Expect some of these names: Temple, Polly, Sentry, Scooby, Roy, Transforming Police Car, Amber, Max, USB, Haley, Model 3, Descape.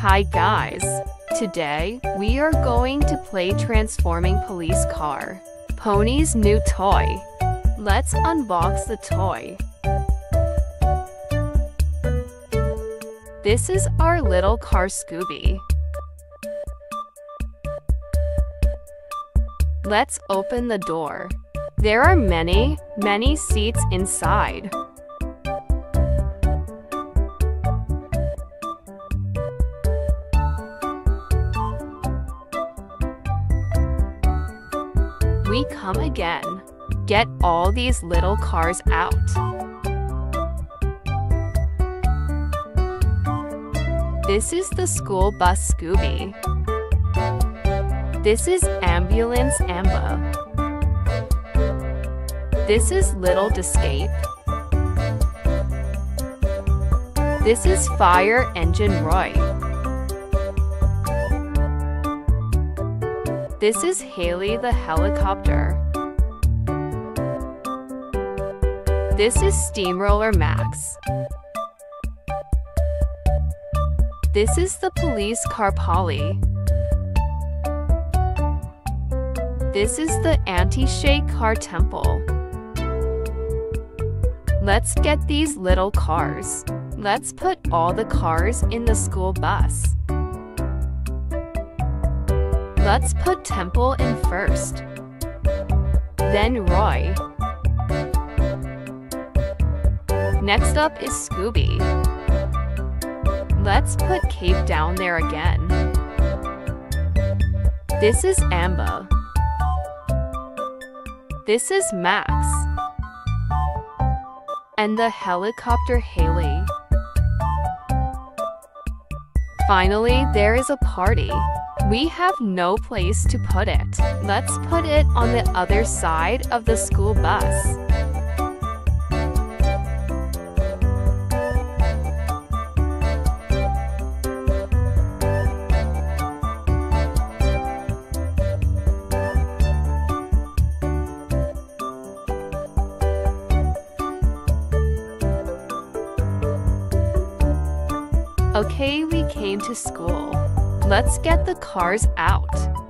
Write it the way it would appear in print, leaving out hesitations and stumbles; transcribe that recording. Hi guys! Today, we are going to play Transforming Police Car, Pony's new toy. Let's unbox the toy. This is our little car Scooby. Let's open the door. There are many seats inside. We come again. Get all these little cars out. This is the school bus Scooby. This is ambulance Amber. This is little Descape. This is fire engine Roy. This is Haley the helicopter. This is steamroller Max. This is the police car Polly. This is the anti-shake car Temple. Let's get these little cars. Let's put all the cars in the school bus. Let's put Temple in first. Then Roy. Next up is Scooby. Let's put Cape down there again. This is Amber. This is Max. And the helicopter Haley. Finally, there is a party. We have no place to put it. Let's put it on the other side of the school bus. Okay, we came to school. Let's get the cars out.